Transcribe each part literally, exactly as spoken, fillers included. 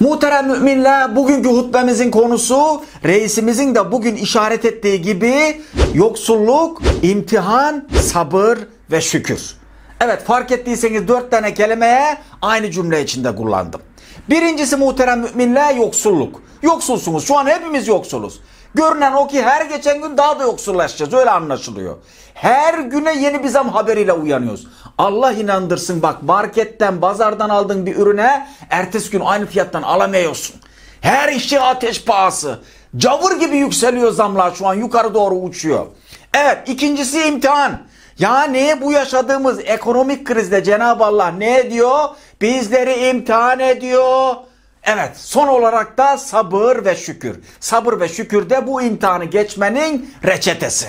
Muhterem müminler, bugünkü hutbemizin konusu reisimizin de bugün işaret ettiği gibi yoksulluk, imtihan, sabır ve şükür. Evet, fark ettiyseniz dört tane kelimeye aynı cümle içinde kullandım. Birincisi muhterem müminler, yoksulluk. Yoksulsunuz, şu an hepimiz yoksuluz. Görünen o ki her geçen gün daha da yoksullaşacağız, öyle anlaşılıyor. Her güne yeni bir zam haberiyle uyanıyoruz. Allah inandırsın, bak marketten, pazardan aldığın bir ürüne ertesi gün aynı fiyattan alamıyorsun. Her işe ateş pahası. Cavur gibi yükseliyor zamlar, şu an yukarı doğru uçuyor. Evet, ikincisi imtihan. Yani bu yaşadığımız ekonomik krizde Cenab-ı Allah ne diyor? Bizleri imtihan ediyor. Evet, son olarak da sabır ve şükür. Sabır ve şükür de bu imtihanı geçmenin reçetesi.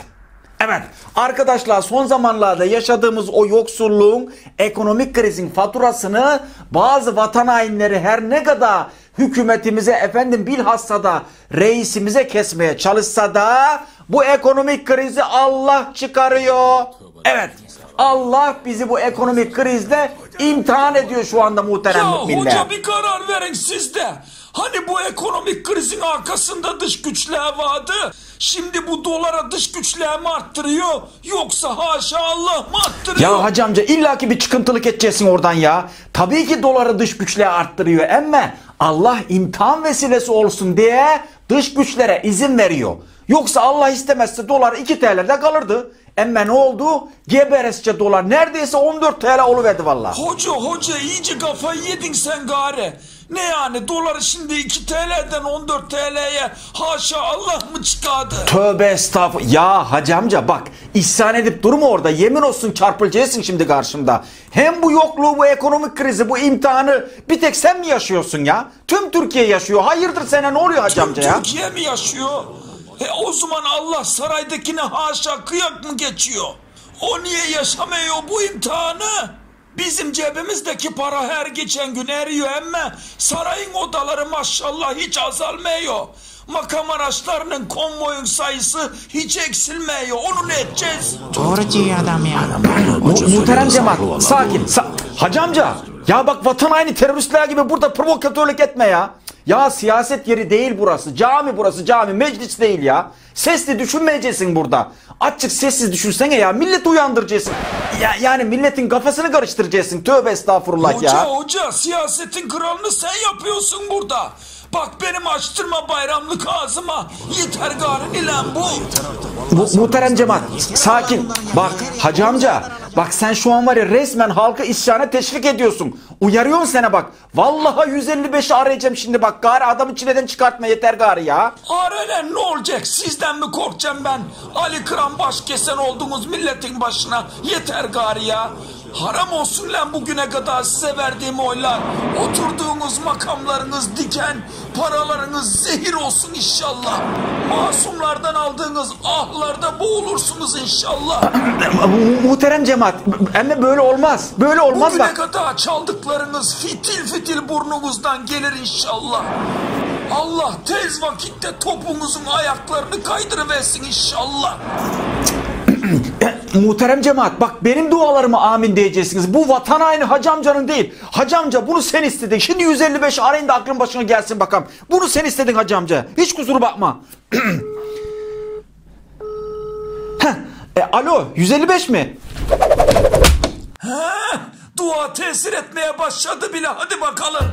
Evet arkadaşlar, son zamanlarda yaşadığımız o yoksulluğun, ekonomik krizin faturasını bazı vatan hainleri her ne kadar hükümetimize, efendim bilhassa da reisimize kesmeye çalışsa da bu ekonomik krizi Allah çıkarıyor. Evet, Allah bizi bu ekonomik krizde imtihan ediyor şu anda muhterem müminler. Ya hoca, bir karar verin siz de. Hani bu ekonomik krizin arkasında dış güçler vardı. Şimdi bu dolara dış güçler mi arttırıyor? Yoksa haşa Allah mı arttırıyor? Ya hacı amca, illaki bir çıkıntılık edeceksin oradan ya. Tabii ki dolara dış güçler arttırıyor. Ama Allah imtihan vesilesi olsun diye dış güçlere izin veriyor. Yoksa Allah istemezse dolar iki T L'de kalırdı. Emme ne oldu? Geberesçe dolar neredeyse on dört T L oluverdi valla. Hoca hoca iyice kafayı yedin sen gari. Ne yani, doları şimdi iki T L'den on dört T L'ye haşa Allah mı çıkardı? Tövbe estağfurullah. Ya hacı amca bak, isyan edip durma orada, yemin olsun çarpılacaksın şimdi karşımda. Hem bu yokluğu, bu ekonomik krizi, bu imtihanı bir tek sen mi yaşıyorsun ya? Tüm Türkiye yaşıyor. Hayırdır sana, ne oluyor hacı amca ya? Tüm Türkiye mi yaşıyor? E o zaman Allah saraydakine haşa kıyak mı geçiyor? O niye yaşamıyor bu imtihanı? Bizim cebimizdeki para her geçen gün eriyor ama sarayın odaları maşallah hiç azalmıyor. Makam araçlarının, konvoyun sayısı hiç eksilmiyor. Onu ne edeceğiz? Doğru diyor adam ya. Muhterem cemaat, sakin. Sa Hacı amca, ya bak vatan haini teröristler gibi burada provokatörlük etme ya. Ya siyaset yeri değil burası. Cami burası, cami. Meclis değil ya. Sesli düşünmeyeceksin burada. Açık sessiz düşünsene ya. Milleti uyandıracaksın. Ya, yani milletin kafasını karıştıracaksın. Tövbe estağfurullah hoca, ya. Hoca hoca siyasetin kralını sen yapıyorsun burada. Bak benim açtırma bayramlık ağzıma. Yeter gari ilan bu. Mu muhterem cemaat sakin. Bak hacı amca. Bak sen şu an var ya, resmen halkı isyana teşvik ediyorsun. Uyarıyorsun sana bak. Vallahi yüz elli beşi arayacağım şimdi bak. Gari adamı çileden çıkartma, yeter gari ya. Arayla ne olacak? Sizden mi korkacağım ben? Ali Kıran baş kesen oldunuz milletin başına. Yeter gari ya. Haram olsun lan bugüne kadar size verdiğim oylar. Oturduğunuz makamlarınız diken, paralarınız zehir olsun inşallah. Masumlardan aldığınız ahlarda boğulursunuz inşallah. Muhterem cemaat, ama böyle olmaz. Böyle olmaz bugüne bak. Bugüne kadar çaldıklarınız fitil fitil burnunuzdan gelir inşallah. Allah tez vakitte topunuzun ayaklarını kaydırıversin inşallah. Muhterem cemaat bak, benim dualarıma amin diyeceksiniz. Bu vatan haini hacı amcanın değil. Hacı amca bunu sen istedin. Şimdi yüz elli beş arayın da aklın başına gelsin bakalım. Bunu sen istedin hacı amca. Hiç kusura bakma. Heh, e, alo yüz elli beş mi? Heh, dua tesir etmeye başladı bile, hadi bakalım.